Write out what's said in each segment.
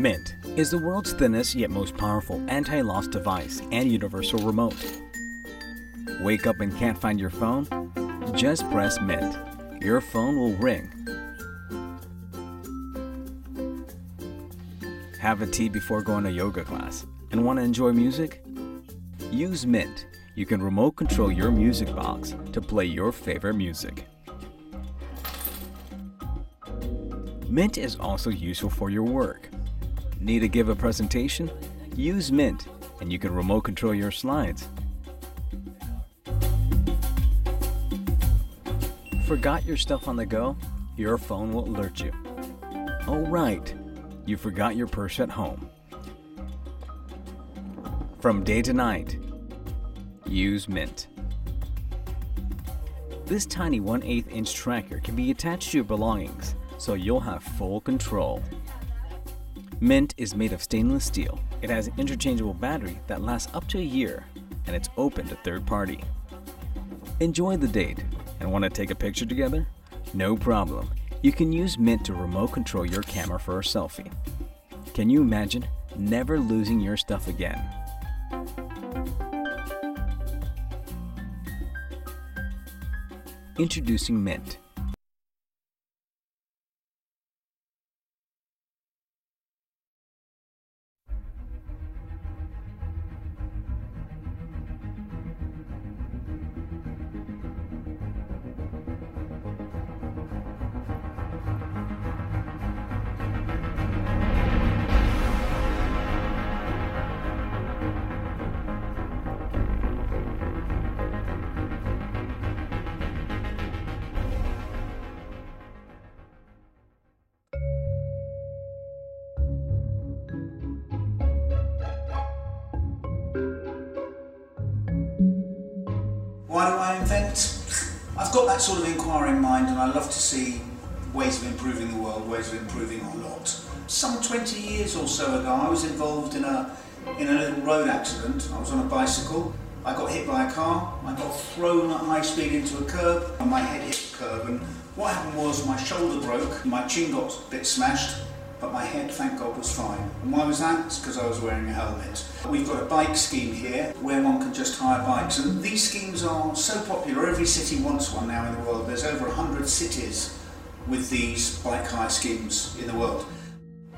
Mint is the world's thinnest yet most powerful anti-loss device and universal remote. Wake up and can't find your phone? Just press Mint. Your phone will ring. Have a tea before going to yoga class and want to enjoy music? Use Mint. You can remote control your music box to play your favorite music. Mint is also useful for your work. Need to give a presentation? Use Mint and you can remote control your slides. Forgot your stuff on the go? Your phone will alert you. Oh right, you forgot your purse at home. From day to night, use Mint. This tiny 1/8-inch tracker can be attached to your belongings, so you'll have full control. Mint is made of stainless steel. It has an interchangeable battery that lasts up to a year, and it's open to third party. Enjoy the date and want to take a picture together? No problem. You can use Mint to remote control your camera for a selfie. Can you imagine never losing your stuff again? Introducing Mint. Why do I invent? I've got that sort of inquiry in mind, and I love to see ways of improving the world, ways of improving our lot. Some 20 years or so ago, I was involved in a little road accident. I was on a bicycle, I got hit by a car, I got thrown at high speed into a curb, and my head hit the curb, and what happened was my shoulder broke, my chin got a bit smashed, but my head, thank God, was fine. And why was that? It's because I was wearing a helmet. We've got a bike scheme here where one can just hire bikes, and these schemes are so popular, every city wants one now in the world. There's over 100 cities with these bike hire schemes in the world.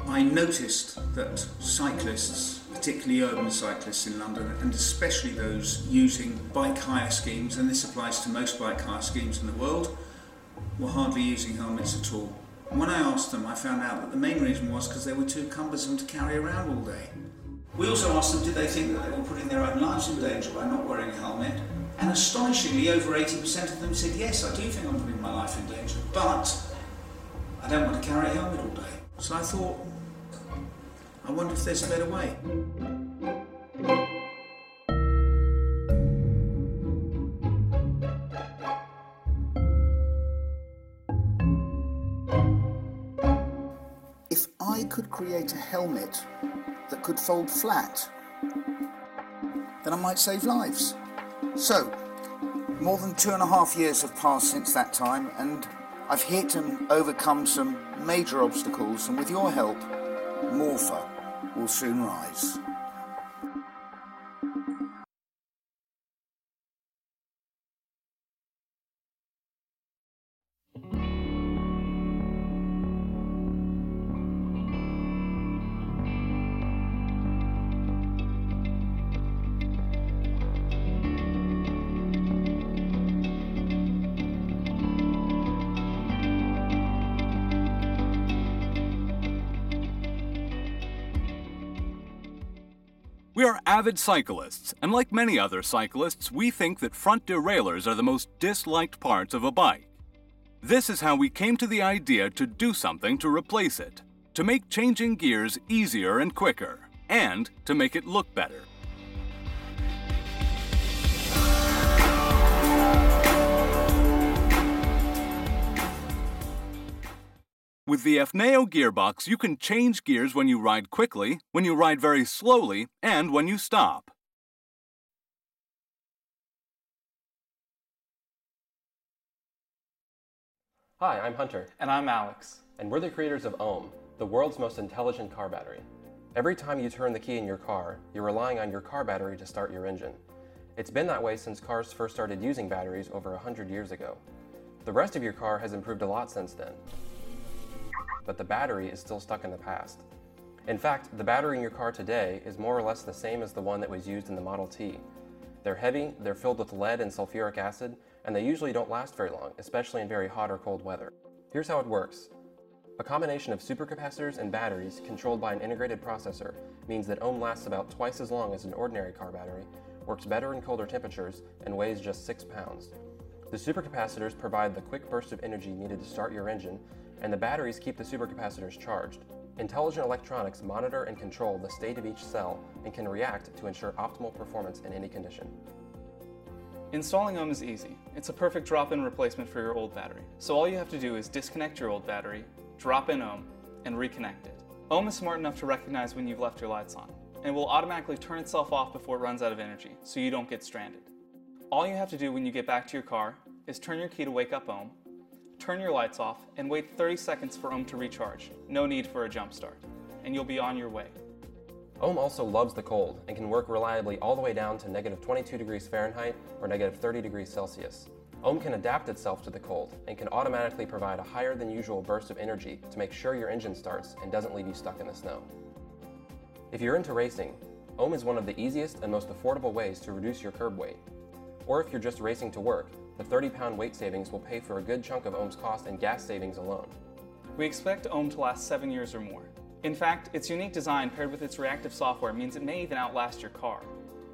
I noticed that cyclists, particularly urban cyclists in London, and especially those using bike hire schemes, and this applies to most bike hire schemes in the world, were hardly using helmets at all. When I asked them, I found out that the main reason was because they were too cumbersome to carry around all day. We also asked them, did they think that they were putting their own lives in danger by not wearing a helmet? And astonishingly, over 80% of them said, yes, I do think I'm putting my life in danger, but I don't want to carry a helmet all day. So I thought, I wonder if there's a better way. If I could create a helmet that could fold flat, then I might save lives. So, more than 2.5 years have passed since that time, and I've hit and overcome some major obstacles, and with your help, Morpher will soon rise. We are avid cyclists, and like many other cyclists, we think that front derailleurs are the most disliked parts of a bike. This is how we came to the idea to do something to replace it, to make changing gears easier and quicker, and to make it look better. With the Efneo gearbox, you can change gears when you ride quickly, when you ride very slowly, and when you stop. Hi, I'm Hunter. And I'm Alex. And we're the creators of Ohm, the world's most intelligent car battery. Every time you turn the key in your car, you're relying on your car battery to start your engine. It's been that way since cars first started using batteries over 100 years ago. The rest of your car has improved a lot since then, but the battery is still stuck in the past. In fact, the battery in your car today is more or less the same as the one that was used in the Model T. They're heavy, they're filled with lead and sulfuric acid, and they usually don't last very long, especially in very hot or cold weather. Here's how it works. A combination of supercapacitors and batteries controlled by an integrated processor means that Ohm lasts about twice as long as an ordinary car battery, works better in colder temperatures, and weighs just 6 pounds. The supercapacitors provide the quick burst of energy needed to start your engine, and the batteries keep the supercapacitors charged. Intelligent electronics monitor and control the state of each cell and can react to ensure optimal performance in any condition. Installing Ohm is easy. It's a perfect drop-in replacement for your old battery. So all you have to do is disconnect your old battery, drop in Ohm, and reconnect it. Ohm is smart enough to recognize when you've left your lights on, and will automatically turn itself off before it runs out of energy, so you don't get stranded. All you have to do when you get back to your car is turn your key to wake up Ohm, turn your lights off, and wait 30 seconds for Ohm to recharge. No need for a jump start, and you'll be on your way. Ohm also loves the cold and can work reliably all the way down to -22 degrees Fahrenheit or -30 degrees Celsius. Ohm can adapt itself to the cold and can automatically provide a higher than usual burst of energy to make sure your engine starts and doesn't leave you stuck in the snow. If you're into racing, Ohm is one of the easiest and most affordable ways to reduce your curb weight. Or if you're just racing to work, the 30-pound weight savings will pay for a good chunk of Ohm's cost and gas savings alone. We expect Ohm to last 7 years or more. In fact, its unique design paired with its reactive software means it may even outlast your car.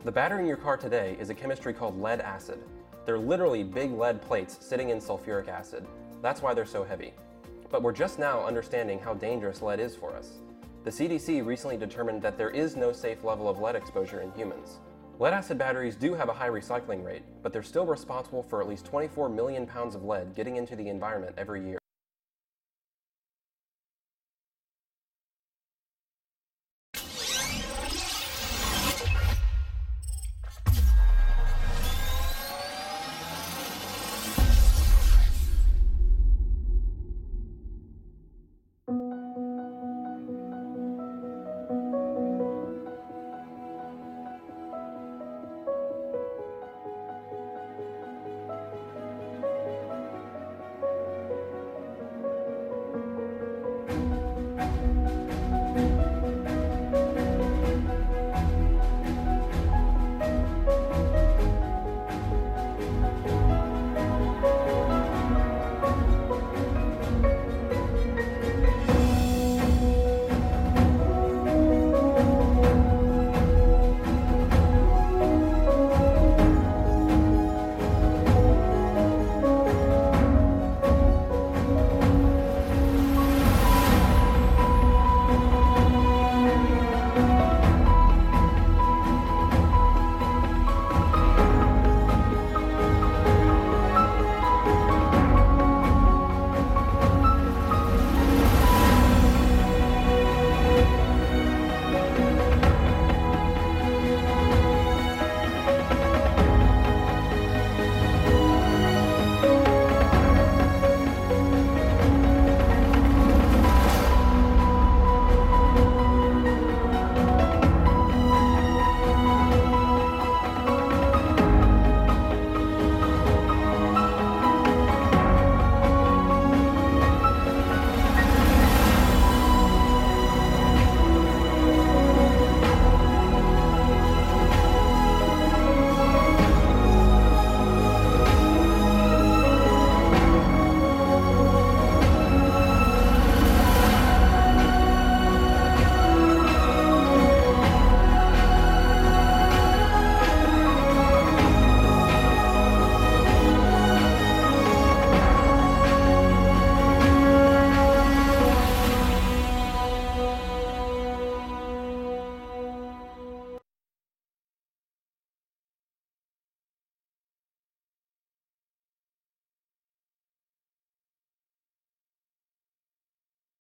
The battery in your car today is a chemistry called lead acid. They're literally big lead plates sitting in sulfuric acid. That's why they're so heavy. But we're just now understanding how dangerous lead is for us. The CDC recently determined that there is no safe level of lead exposure in humans. Lead acid batteries do have a high recycling rate, but they're still responsible for at least 24 million pounds of lead getting into the environment every year.